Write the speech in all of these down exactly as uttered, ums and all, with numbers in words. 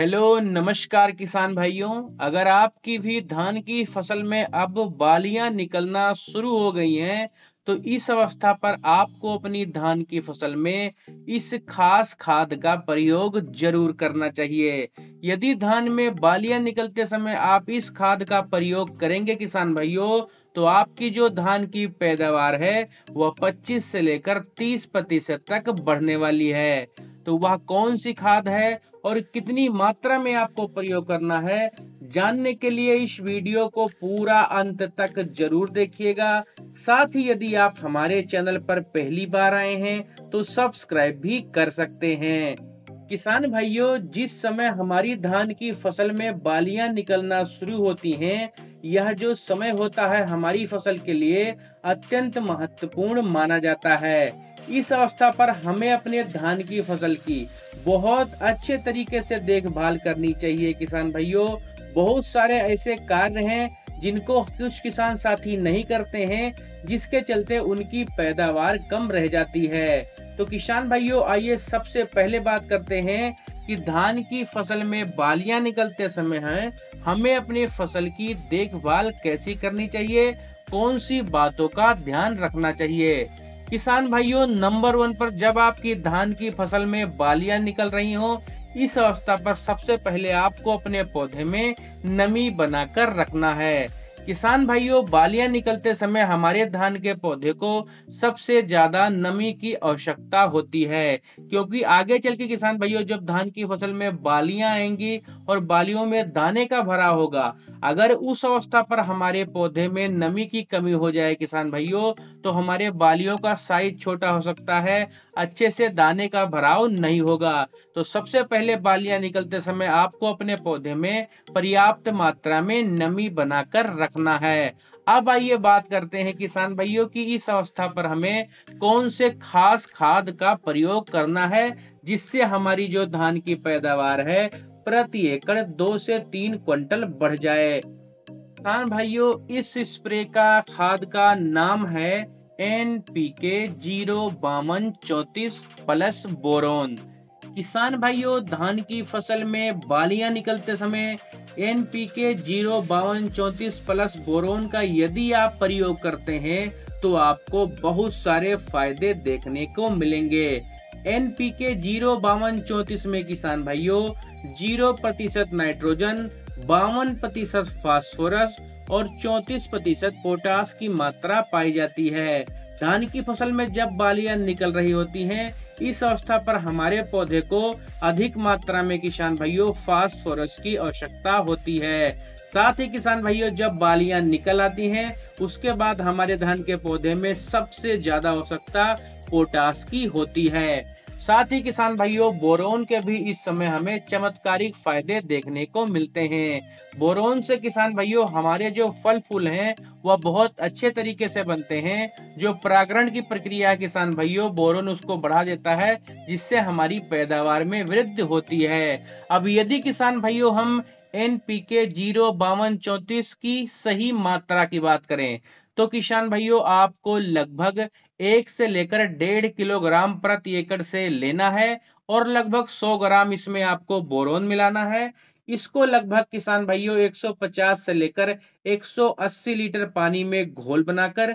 Hello नमस्कार किसान भाइयों, अगर आपकी भी धान की फसल में अब बालियां निकलना शुरू हो गई हैं तो इस अवस्था पर आपको अपनी धान की फसल में इस खास खाद का प्रयोग जरूर करना चाहिए। यदि धान में बालियां निकलते समय आप इस खाद का प्रयोग करेंगे किसान भाइयों तो आपकी जो धान की पैदावार है वह पच्चीस से लेकर तीस प्रतिशत तक बढ़ने वाली है। तो वह कौन सी खाद है और कितनी मात्रा में आपको प्रयोग करना है, जानने के लिए इस वीडियो को पूरा अंत तक जरूर देखिएगा। साथ ही यदि आप हमारे चैनल पर पहली बार आए हैं तो सब्सक्राइब भी कर सकते हैं। किसान भाइयों, जिस समय हमारी धान की फसल में बालियां निकलना शुरू होती हैं, यह जो समय होता है हमारी फसल के लिए अत्यंत महत्वपूर्ण माना जाता है। इस अवस्था पर हमें अपने धान की फसल की बहुत अच्छे तरीके से देखभाल करनी चाहिए। किसान भाइयों, बहुत सारे ऐसे कार्य हैं जिनको कुछ किसान साथी नहीं करते हैं, जिसके चलते उनकी पैदावार कम रह जाती है। तो किसान भाइयों, आइए सबसे पहले बात करते हैं कि धान की फसल में बालियां निकलते समय है हमें अपनी फसल की देखभाल कैसी करनी चाहिए, कौन सी बातों का ध्यान रखना चाहिए। किसान भाइयों, नंबर वन पर जब आपकी धान की फसल में बालियां निकल रही हो, इस अवस्था पर सबसे पहले आपको अपने पौधे में नमी बनाकर रखना है। किसान भाइयों, बालियां निकलते समय हमारे धान के पौधे को सबसे ज्यादा नमी की आवश्यकता होती है, क्योंकि आगे चल के किसान भाइयों जब धान की फसल में बालियां आएंगी और बालियों में दाने का भरा होगा, अगर उस अवस्था पर हमारे पौधे में नमी की कमी हो जाए किसान भाइयों तो हमारे बालियों का साइज छोटा हो सकता है, अच्छे से दाने का भराव नहीं होगा। तो सबसे पहले बालियां निकलते समय आपको अपने पौधे में पर्याप्त मात्रा में नमी बनाकर रखना है। अब आइए बात करते हैं किसान भाइयों की इस अवस्था पर हमें कौन से खास खाद का प्रयोग करना है, जिससे हमारी जो धान की पैदावार है प्रति एकड़ दो से तीन क्विंटल बढ़ जाए। किसान भाइयों, इस स्प्रे का खाद का नाम है एन पी के जीरो बावन चौतीस प्लस बोरोन। किसान भाइयों, धान की फसल में बालियां निकलते समय एन पी के जीरो बावन चौंतीस प्लस बोरोन का यदि आप प्रयोग करते हैं तो आपको बहुत सारे फायदे देखने को मिलेंगे। एन पी के जीरो बावन चौंतीस में किसान भाइयों जीरो प्रतिशत नाइट्रोजन, बावन प्रतिशत फास्फोरस और चौंतीस प्रतिशत पोटास की मात्रा पाई जाती है। धान की फसल में जब बालियां निकल रही होती हैं, इस अवस्था पर हमारे पौधे को अधिक मात्रा में किसान भाइयों फास्फोरस की आवश्यकता होती है। साथ ही किसान भाइयों, जब बालियां निकल आती हैं उसके बाद हमारे धान के पौधे में सबसे ज्यादा आवश्यकता पोटास की होती है। साथ ही किसान भाइयों, बोरोन के भी इस समय हमें चमत्कारिक फायदे देखने को मिलते हैं। बोरोन से किसान भाइयों हमारे जो फल फूल हैं वह बहुत अच्छे तरीके से बनते हैं। जो परागण की प्रक्रिया किसान भाइयों बोरोन उसको बढ़ा देता है, जिससे हमारी पैदावार में वृद्धि होती है। अब यदि किसान भाइयों हम एन पी के जीरो बावन चौंतीस की सही मात्रा की बात करें तो किसान भाइयों आपको लगभग एक से लेकर डेढ़ किलोग्राम प्रति एकड़ से लेना है और लगभग सौ ग्राम इसमें आपको बोरोन मिलाना है। इसको लगभग किसान भाइयों एक सौ पचास से लेकर एक सौ अस्सी लीटर पानी में घोल बनाकर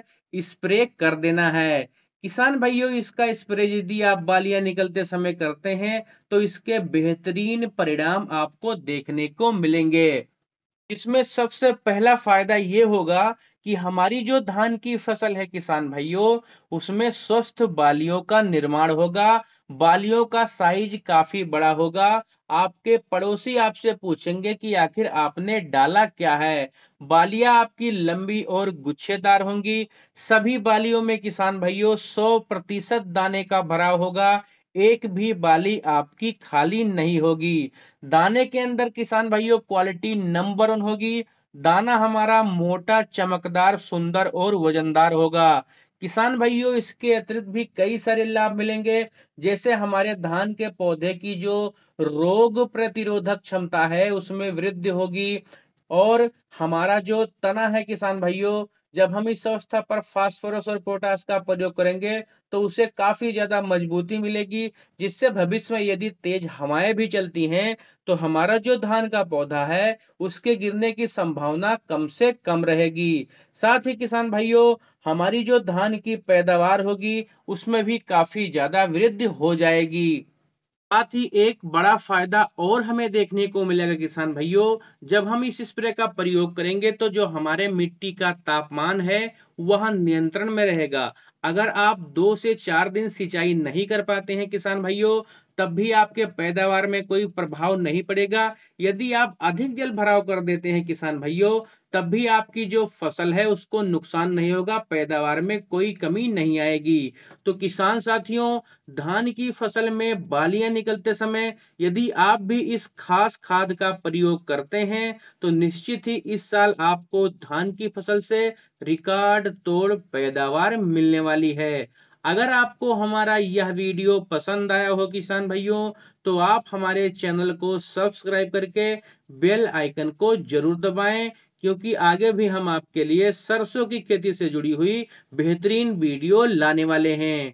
स्प्रे कर देना है। किसान भाइयों, इसका स्प्रे यदि आप बालियां निकलते समय करते हैं तो इसके बेहतरीन परिणाम आपको देखने को मिलेंगे। इसमें सबसे पहला फायदा ये होगा कि हमारी जो धान की फसल है किसान भाइयों उसमें स्वस्थ बालियों का निर्माण होगा, बालियों का साइज काफी बड़ा होगा। आपके पड़ोसी आपसे पूछेंगे कि आखिर आपने डाला क्या है। बालियां आपकी लंबी और गुच्छेदार होंगी। सभी बालियों में किसान भाइयों सौ प्रतिशत दाने का भराव होगा, एक भी बाली आपकी खाली नहीं होगी। दाने के अंदर किसान भाइयों क्वालिटी नंबर वन होगी। दाना हमारा मोटा, चमकदार, सुंदर और वजनदार होगा। किसान भाइयों, इसके अतिरिक्त भी कई सारे लाभ मिलेंगे, जैसे हमारे धान के पौधे की जो रोग प्रतिरोधक क्षमता है उसमें वृद्धि होगी। और हमारा जो तना है किसान भाइयों, जब हम इस अवस्था पर फास्फोरस और पोटास का प्रयोग करेंगे तो उसे काफी ज्यादा मजबूती मिलेगी, जिससे भविष्य में यदि तेज हवाएं भी चलती हैं तो हमारा जो धान का पौधा है उसके गिरने की संभावना कम से कम रहेगी। साथ ही किसान भाइयों, हमारी जो धान की पैदावार होगी उसमें भी काफी ज्यादा वृद्धि हो जाएगी। साथ ही एक बड़ा फायदा और हमें देखने को मिलेगा किसान भाइयों, जब हम इस स्प्रे का प्रयोग करेंगे तो जो हमारे मिट्टी का तापमान है वह नियंत्रण में रहेगा। अगर आप दो से चार दिन सिंचाई नहीं कर पाते हैं किसान भाइयों, तब भी आपके पैदावार में कोई प्रभाव नहीं पड़ेगा। यदि आप अधिक जल भराव कर देते हैं किसान भाइयों, तब भी आपकी जो फसल है उसको नुकसान नहीं होगा, पैदावार में कोई कमी नहीं आएगी। तो किसान साथियों, धान की फसल में बालियां निकलते समय यदि आप भी इस खास खाद का प्रयोग करते हैं तो निश्चित ही इस साल आपको धान की फसल से रिकॉर्ड तोड़ पैदावार मिलने वाली है। अगर आपको हमारा यह वीडियो पसंद आया हो किसान भाइयों, तो आप हमारे चैनल को सब्सक्राइब करके बेल आइकन को जरूर दबाएं, क्योंकि आगे भी हम आपके लिए सरसों की खेती से जुड़ी हुई बेहतरीन वीडियो लाने वाले हैं।